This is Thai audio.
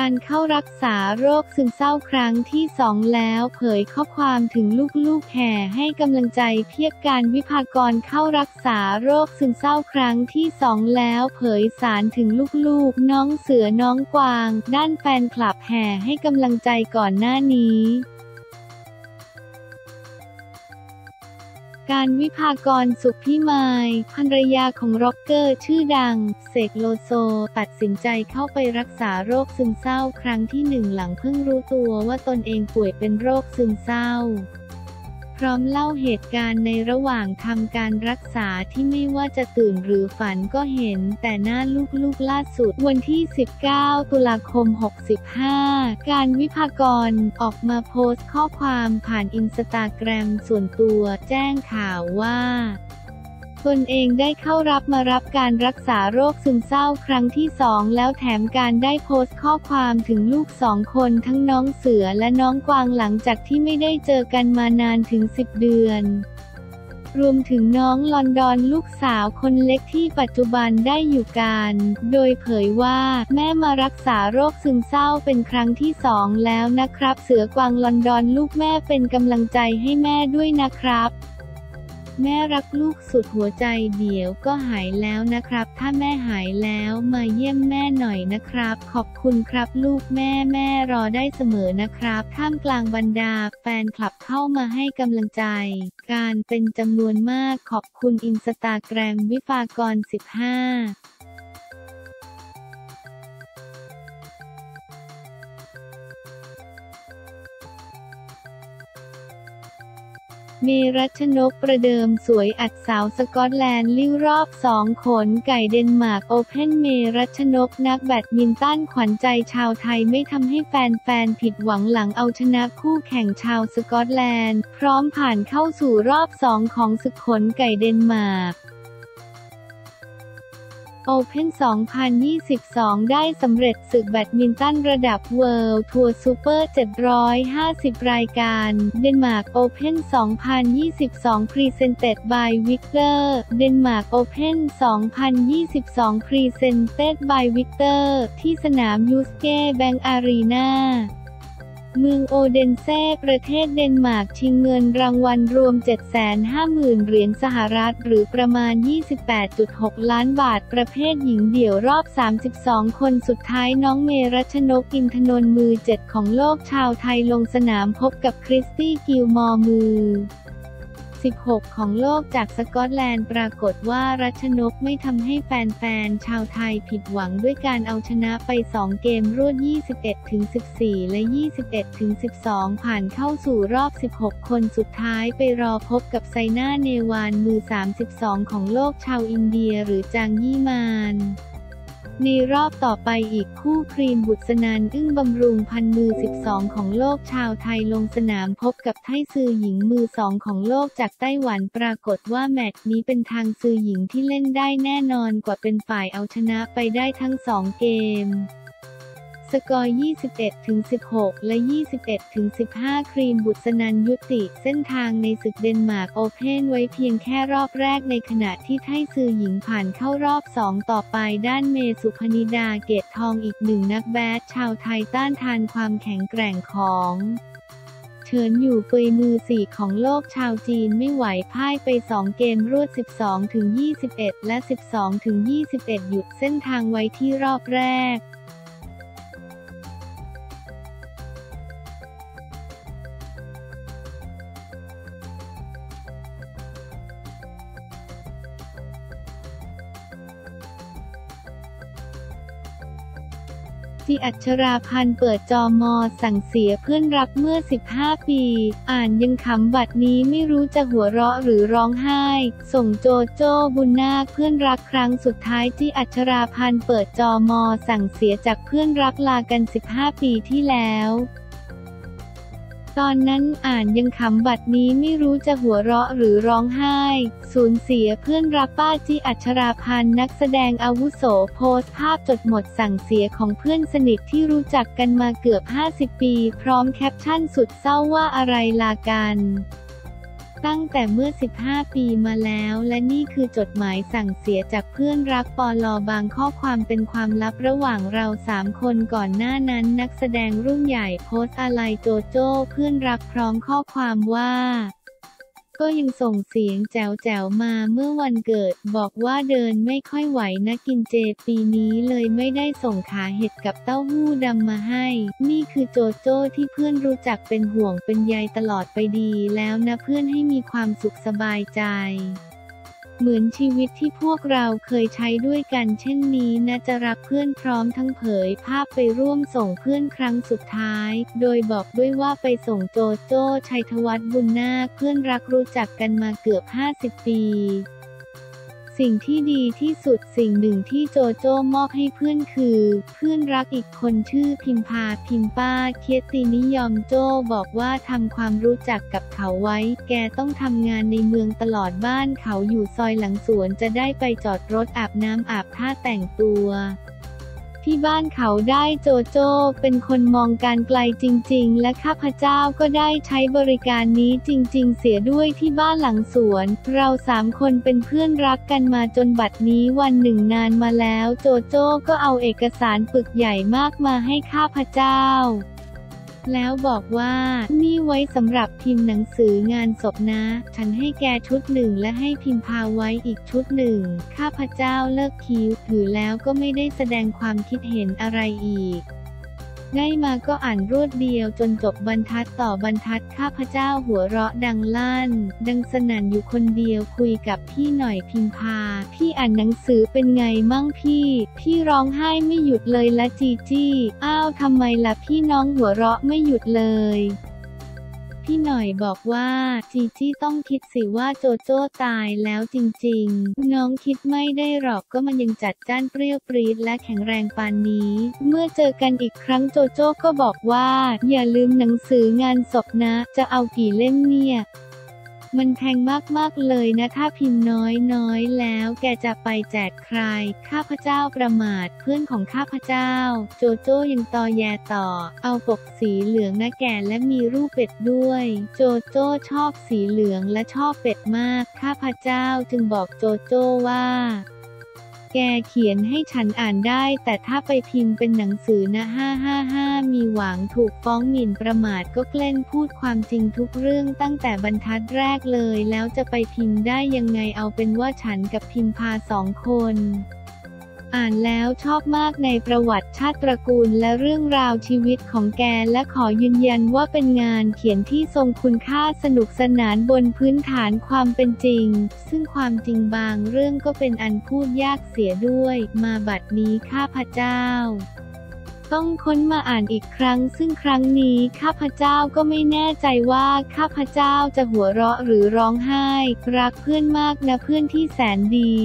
การเข้ารักษาโรคซึมเศร้าครั้งที่2แล้วเผยข้อความถึงลูกๆแห่ให้กำลังใจเพียบการวิภากรเข้ารักษาโรคซึมเศร้าครั้งที่2แล้วเผยสารถึงลูกๆน้องเสือน้องกวางด้านแฟนคลับแห่ให้กำลังใจก่อนหน้านี้การวิภากร สุขพิมายภรรยาของร็อกเกอร์ชื่อดังเสกโลโซตัดสินใจเข้าไปรักษาโรคซึมเศร้าครั้งที่1หลังเพิ่งรู้ตัวว่าตนเองป่วยเป็นโรคซึมเศร้าพร้อมเล่าเหตุการณ์ในระหว่างทำการรักษาที่ไม่ว่าจะตื่นหรือฝันก็เห็นแต่หน้าลูกๆล่าสุดวันที่19ตุลาคม65การวิภากรออกมาโพสต์ข้อความผ่านอินสตาแกรมส่วนตัวแจ้งข่าวว่าตนเองได้เข้ารับมารับการรักษาโรคซึมเศร้าครั้งที่2แล้วแถมการได้โพสต์ข้อความถึงลูก2คนทั้งน้องเสือและน้องกวางหลังจากที่ไม่ได้เจอกันมานานถึง10เดือนรวมถึงน้องลอนดอนลูกสาวคนเล็กที่ปัจจุบันได้อยู่กันโดยเผยว่าแม่มารักษาโรคซึมเศร้าเป็นครั้งที่2แล้วนะครับเสือกวางลอนดอนลูกแม่เป็นกำลังใจให้แม่ด้วยนะครับแม่รักลูกสุดหัวใจเดี๋ยวก็หายแล้วนะครับถ้าแม่หายแล้วมาเยี่ยมแม่หน่อยนะครับขอบคุณครับลูกแม่รอได้เสมอนะครับท่ามกลางบรรดาแฟนคลับเข้ามาให้กำลังใจการเป็นจำนวนมากขอบคุณอินสตาแกรมวิภากร 15เมรัชนกประเดิมสวยอัดสาวสกอตแลนด์ลิ้วรอบ2ขนไก่เดนมาร์กโอเพ่นเมรัชนกนักแบดมินตันขวัญใจชาวไทยไม่ทำให้แฟนผิดหวังหลังเอาชนะคู่แข่งชาวสกอตแลนด์พร้อมผ่านเข้าสู่รอบ2ของศึกขนไก่เดนมาร์กโอเพ่น 2022 ได้สำเร็จศึกแบดมินตันระดับเวิลด์ทัวร์ซูเปอร์750รายการเดนมาร์กโอเพ่น 2022 Presented by Victor เดนมาร์กโอเพ่น 2022 Presented by Victor ที่สนามยูสเก้แบงก์อารีนาเมืองโอเดนเซ่ประเทศเดนมาร์กชิงเงินรางวัลรวม 750,000 เหรียญสหรัฐหรือประมาณ 28.6 ล้านบาทประเภทหญิงเดี่ยวรอบ32คนสุดท้ายน้องเมรัชนกอินทนนท์มือ7ของโลกชาวไทยลงสนามพบกับคริสตี้กิลมอร์มือ16ของโลกจากสกอตแลนด์ปรากฏว่ารัชนกไม่ทำให้แฟนชาวไทยผิดหวังด้วยการเอาชนะไป2เกมรวด 21-14 และ 21-12 ผ่านเข้าสู่รอบ16คนสุดท้ายไปรอพบกับไซน่าเนวาลมือ32ของโลกชาวอินเดียหรือจางยี่มานในรอบต่อไปอีกคู่ครีมบุษนันท์อึ้งบำรุงพันมือ12ของโลกชาวไทยลงสนามพบกับไทซือหญิงมือ2ของโลกจากไต้หวันปรากฏว่าแมตช์นี้เป็นทางซือหญิงที่เล่นได้แน่นอนกว่าเป็นฝ่ายเอาชนะไปได้ทั้ง2เกมสกอร์ 21-16 และ 21-15 ครีมบุษนันท์ยุติเส้นทางในศึกเดนมาร์กโอเพ่นไว้เพียงแค่รอบแรกในขณะที่ไทซือหญิงผ่านเข้ารอบ2ต่อไปด้านเมย์ สุพนิดาเกตทองอีกหนึ่งนักแบดชาวไทยต้านทานความแข็งแกร่งของเฉินอยู่เฟยมือ4ของโลกชาวจีนไม่ไหวพ่ายไป2เกมรวด 12-21 และ 12-21 หยุดเส้นทางไว้ที่รอบแรกอัชราพันธ์เปิดจอมอสั่งเสียเพื่อนรักเมื่อ15ปีอ่านยังขำบัดนี้ไม่รู้จะหัวเราะหรือร้องไห้ส่งโจโจ้บุญนาคเพื่อนรักครั้งสุดท้ายที่อัชราพันธ์เปิดจอมอสั่งเสียจากเพื่อนรักลากัน15ปีที่แล้วตอนนั้นอ่านยังขำบัดนี้ไม่รู้จะหัวเราะหรือร้องไห้สูญเสียเพื่อนรักป้าจี้อัชราพันธ์นักแสดงอาวุโสโพสต์ภาพจดหมดสั่งเสียของเพื่อนสนิทที่รู้จักกันมาเกือบ50ปีพร้อมแคปชั่นสุดเศร้าว่าอะไรลากัน ตั้งแต่เมื่อ15ปีมาแล้วและนี่คือจดหมายสั่งเสียจากเพื่อนรักปล.บางข้อความเป็นความลับระหว่างเรา3คนก่อนหน้านั้นนักแสดงรุ่นใหญ่โพสต์อาลัยโจโจ้เพื่อนรักพร้อมข้อความว่าก็ยังส่งเสียงแจ๋วๆมาเมื่อวันเกิดบอกว่าเดินไม่ค่อยไหวนะกินเจปีนี้เลยไม่ได้ส่งขาเห็ดกับเต้าหู้ดำมาให้นี่คือโจโจ้ที่เพื่อนรู้จักเป็นห่วงเป็นใยตลอดไปดีแล้วนะเพื่อนให้มีความสุขสบายใจเหมือนชีวิตที่พวกเราเคยใช้ด้วยกันเช่นนี้นะจะรักเพื่อนพร้อมทั้งเผยภาพไปร่วมส่งเพื่อนครั้งสุดท้ายโดยบอกด้วยว่าไปส่งโจโจ้ชัยธวัฒน์บุญนาคเพื่อนรักรู้จักกันมาเกือบ50ปีสิ่งที่ดีที่สุดสิ่งหนึ่งที่โจโจ้มอบให้เพื่อนคือเพื่อนรักอีกคนชื่อพิมพาพิมป้าเคียตินิยมโจบอกว่าทำความรู้จักกับเขาไว้แกต้องทำงานในเมืองตลอดบ้านเขาอยู่ซอยหลังสวนจะได้ไปจอดรถอาบน้ำอาบท่าแต่งตัวที่บ้านเขาได้โจโจ้เป็นคนมองการไกลจริงๆและข้าพเจ้าก็ได้ใช้บริการนี้จริงๆเสียด้วยที่บ้านหลังสวนเรา3คนเป็นเพื่อนรักกันมาจนบัดนี้วันหนึ่งนานมาแล้วโจโจ้ก็เอาเอกสารปึกใหญ่มากมาให้ข้าพเจ้าแล้วบอกว่านี่ไว้สำหรับพิมพ์หนังสืองานศพนะฉันให้แกชุดหนึ่งและให้พิมพาไว้อีกชุดหนึ่งข้าพเจ้าเลิกคิ้วถือแล้วก็ไม่ได้แสดงความคิดเห็นอะไรอีกได้มาก็อ่านรวดเดียวจนจบบรรทัดต่อบรรทัดข้าพเจ้าหัวเราะดังลั่นดังสนั่นอยู่คนเดียวคุยกับพี่หน่อยพิมพาพี่อ่านหนังสือเป็นไงมั่งพี่ร้องไห้ไม่หยุดเลยละจีจี้อ้าวทำไมล่ะพี่น้องหัวเราะไม่หยุดเลยพี่หน่อยบอกว่าจีจี้ต้องคิดสิว่าโจโจ้ตายแล้วจริงๆน้องคิดไม่ได้หรอกก็มันยังจัดจ้านเปรี้ยวปรี๊ดและแข็งแรงปานนี้เมื่อเจอกันอีกครั้งโจโจ้ก็บอกว่าอย่าลืมหนังสืองานศพนะจะเอากี่เล่มเนี่ยมันแพงมากๆเลยนะถ้าพิมพ์น้อยๆแล้วแกจะไปแจกใครข้าพเจ้าประมาทเพื่อนของข้าพเจ้าโจโจ้ยังตอแยต่อเอาปกสีเหลืองนะแกและมีรูปเป็ดด้วยโจโจ้ชอบสีเหลืองและชอบเป็ดมากข้าพเจ้าจึงบอกโจโจ้ว่าแกเขียนให้ฉันอ่านได้แต่ถ้าไปพิมพ์เป็นหนังสือนะ555มีหวังถูกฟ้องหมิ่นประมาทก็เกล้นพูดความจริงทุกเรื่องตั้งแต่บรรทัดแรกเลยแล้วจะไปพิมพ์ได้ยังไงเอาเป็นว่าฉันกับพิมพา2คนอ่านแล้วชอบมากในประวัติชาติตระกูลและเรื่องราวชีวิตของแกและขอยืนยันว่าเป็นงานเขียนที่ทรงคุณค่าสนุกสนานบนพื้นฐานความเป็นจริงซึ่งความจริงบางเรื่องก็เป็นอันพูดยากเสียด้วยมาบัดนี้ข้าพเจ้าต้องค้นมาอ่านอีกครั้งซึ่งครั้งนี้ข้าพเจ้าก็ไม่แน่ใจว่าข้าพเจ้าจะหัวเราะหรือร้องไห้รักเพื่อนมากนะเพื่อนที่แสนดี